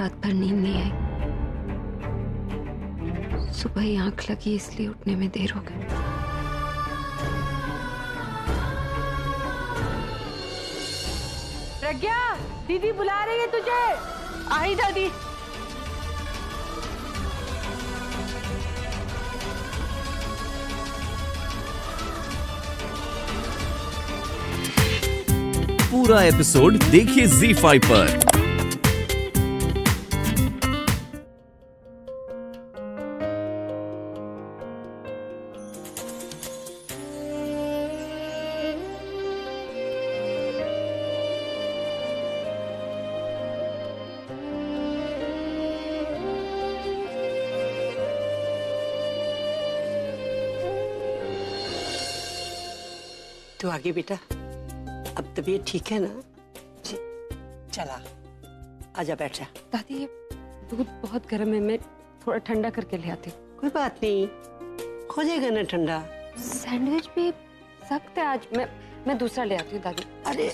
रात भर नींद नहीं आई। सुबह ही आंख लगी इसलिए उठने में देर हो गई। प्रज्ञा दीदी बुला रही है तुझे। आई दादी। पूरा एपिसोड देखिए Zee5 पर। तो आगे बेटा, अब तबीयत ठीक है ना? जी। चला आजा बैठ जा। दादी ये दूध बहुत गर्म है, मैं थोड़ा ठंडा करके ले आती हूँ। कोई बात नहीं, हो जाएगा ना ठंडा। सैंडविच भी सख्त है आज, मैं दूसरा ले आती हूँ दादी। अरे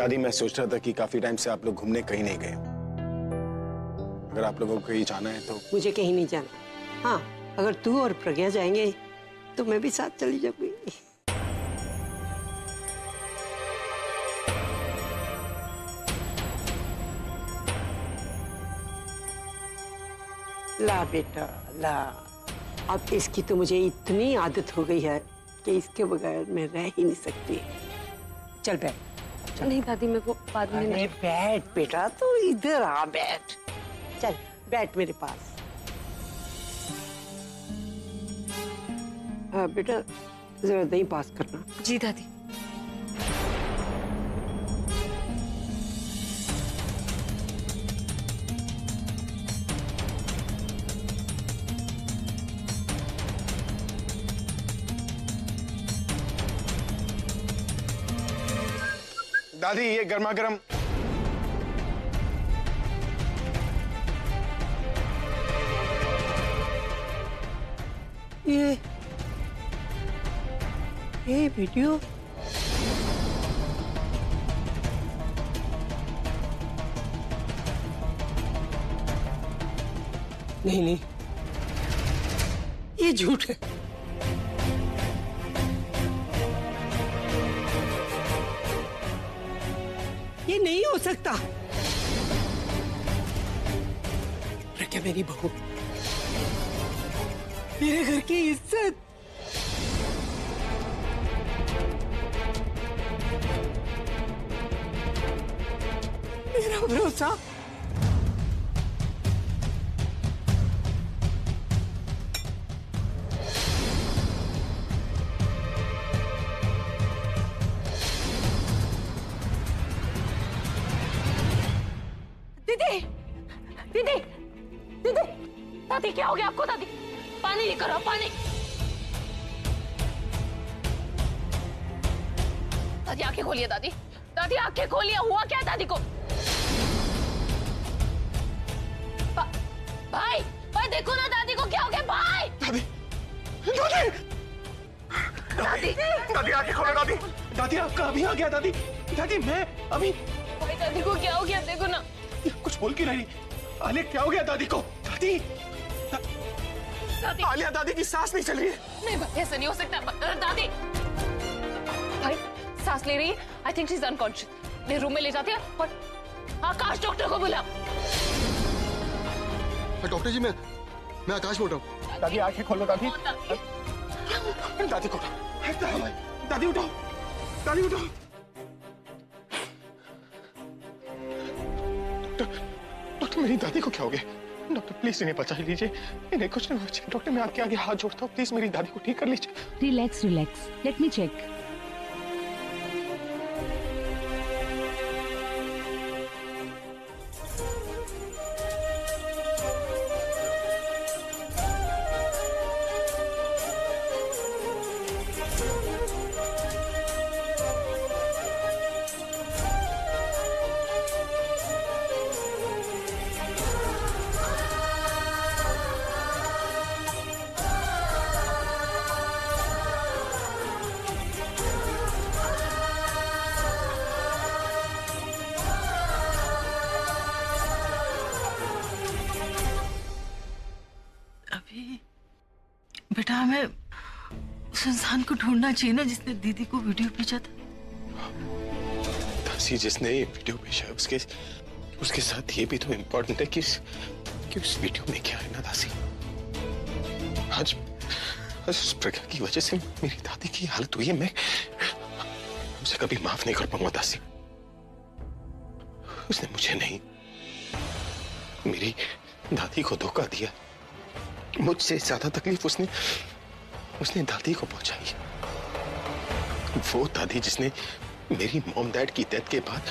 दादी, मैं सोच रहा था कि काफी टाइम से आप लोग घूमने कहीं नहीं गए। अगर आप लोगों को कहीं जाना है तो। मुझे कहीं नहीं जाना। हाँ, अगर तू और प्रज्ञा जाएंगे तो मैं भी साथ चली जाऊंगी। ला बेटा ला, अब इसकी तो मुझे इतनी आदत हो गई है कि इसके बगैर मैं रह ही नहीं सकती। चल बैठ। नहीं दादी, मैं वो बाद में। नहीं बैठ बेटा, तू तो इधर आ बैठ। चल बैठ मेरे पास। हाँ बेटा, जरा दही पास करना। जी दादी। दादी ये गर्मा गर्म। ये वीडियो नहीं, ये झूठ है। ये नहीं हो सकता। प्रज्ञा मेरी बहू, मेरे घर की इज्जत। मेरा भरोसा। दीदी, दीदी, दादी क्या हो गया आपको? दादी पानी लेकर आओ, पानी। दादी आंखें खोलिए। दादी, दादी आंखें खोलिए। हुआ क्या दादी को? भाई, भाई देखो ना दादी को क्या हो गया। भाई दादी, दादी, दादी, दादी आंखें खोलो। दादी, दादी आपका अभी आ गया। दादी, दादी मैं अभी। भाई दादी को क्या हो गया? देखो ना, कुछ बोल के नहीं। आलिया क्या हो गया दादी को? दादी, दादी। आलिया दादी की सांस नहीं चल रही है। नहीं भाई ऐसा नहीं हो सकता। दादी भाई सांस ले रही है। I think she is unconscious. मैं रूम में ले जाती हूँ और आकाश डॉक्टर को बुला। डॉक्टर जी मैं आकाश बोल रहा हूँ। दादी आंखें खोलो। दादी, दादी को उठाओ। दादी उठाओ, दादी उठाओ। मेरी दादी को क्या हो गया? डॉक्टर प्लीज इन्हें बचा लीजिए, इन्हें कुछ नहीं हो जाए। डॉक्टर मैं आपके आगे हाथ जोड़ता हूँ, प्लीज मेरी दादी को ठीक कर लीजिए। Relax relax, let me check. बेटा हमें उस इंसान को ढूंढना चाहिए ना जिसने दीदी को वीडियो भेजा था। तासी जिसने ये वीडियो भेजा उसके साथ ये भी तो इम्पोर्टेंट है कि उस वीडियो में क्या है ना तासी। आज उस प्रज्ञा की वजह से मेरी दादी की हालत हुई है। मैं उसे कभी माफ नहीं कर पाऊंगा तासी। उसने मुझे नहीं, मेरी दादी को धोखा दिया। मुझसे ज्यादा तकलीफ उसने दादी को पहुंचाई। वो दादी जिसने मेरी मॉम डैड की डेथ के बाद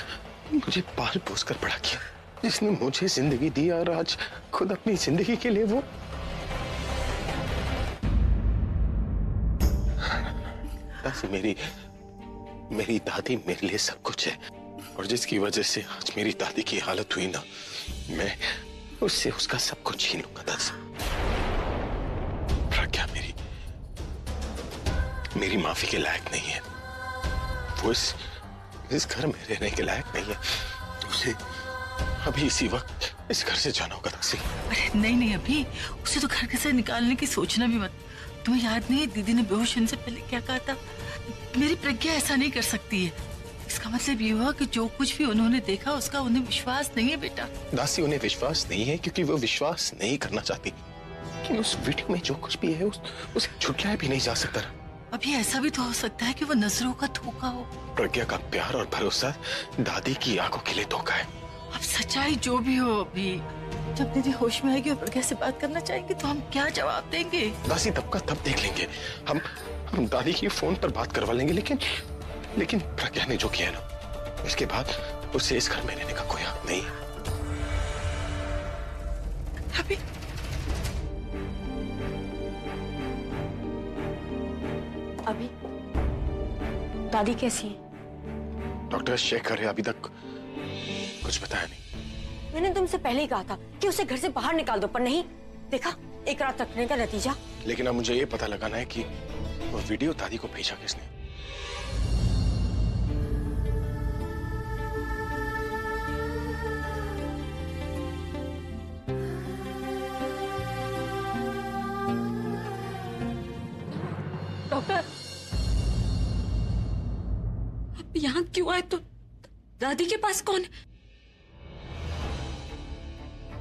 मुझे पाल पोस कर बड़ा किया, जिसने मुझे जिंदगी दी और आज खुद अपनी जिंदगी के लिए वो। मेरी दादी मेरे लिए सब कुछ है और जिसकी वजह से आज मेरी दादी की हालत हुई ना, मैं उससे उसका सब कुछ छीन लूंगा दादी। क्या मेरी माफी के लायक नहीं है वो। इस घर में रहने के लायक नहीं है। उसे अभी इसी वक्त इस घर से जाना होगा तासी। अरे नहीं नहीं, अभी उसे तो घर के से निकालने की सोचना भी मत। तुम्हें याद नहीं है दीदी ने बेहोश होने से पहले क्या कहा था? मेरी प्रज्ञा ऐसा नहीं कर सकती है। इसका मतलब ये हुआ कि जो कुछ भी उन्होंने देखा उसका उन्हें विश्वास नहीं है बेटा। दासी उन्हें विश्वास नहीं है क्योंकि वो विश्वास नहीं करना चाहती। उस वीडियो में जो कुछ भी है उसे छुटलाया भी नहीं जा सकता। अभी ऐसा भी तो हो सकता है कि वो नजरों का धोखा हो। प्रज्ञा का प्यार और भरोसा दादी की आंखों के लिए धोखा है। अब सच्चाई जो भी हो, अभी जब दीदी होश में आएगी और प्रज्ञा से बात करना चाहेंगे तो हम क्या जवाब देंगे दासी? तब का तब देख लेंगे हम। दादी की फोन पर बात करवा लेंगे, लेकिन प्रज्ञा ने जो किया ना उसके बाद उसे इस घर में रहने का कोई हक नहीं है। अभी दादी कैसी है? डॉक्टर चेक कर रहे, अभी तक कुछ बताया नहीं। मैंने तुमसे पहले ही कहा था कि उसे घर से बाहर निकाल दो, पर नहीं देखा एक रात रखने का नतीजा। लेकिन अब मुझे ये पता लगाना है कि वो वीडियो दादी को भेजा किसने। यहाँ क्यों आए? तो दादी के पास कौन?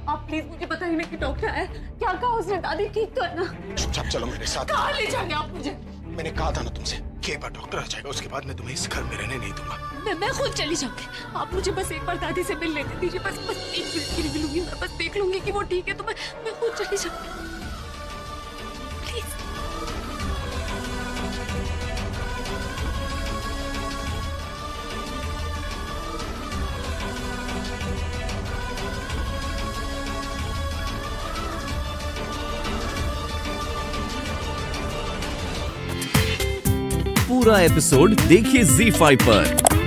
आप प्लीज मुझे बताइए ना कि डॉक्टर आया, क्या कहा उसने? दादी ठीक तो है ना? चुपचाप चलो मेरे साथ। कहाँ ले जाएंगे आप मुझे? मैंने कहा था ना तुमसे कि एक बार डॉक्टर आ जाएगा उसके बाद मैं तुम्हें इस घर में रहने नहीं दूंगा। मैं खुद चली जाऊंगी। आप मुझे बस एक बार दादी से मिल लेने दीजिए। बस एक मिनट के लिए मिलूंगी, मैं बस देख लूंगी कि वो ठीक है तो मैं खुद चली जाऊंगी। पूरा एपिसोड देखिए Zee5 पर।